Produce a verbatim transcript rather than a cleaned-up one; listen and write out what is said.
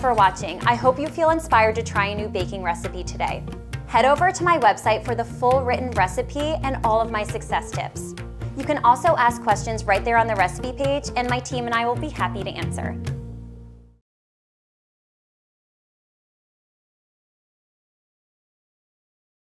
for watching. I hope you feel inspired to try a new baking recipe today. Head over to my website for the full written recipe and all of my success tips. You can also ask questions right there on the recipe page, and my team and I will be happy to answer.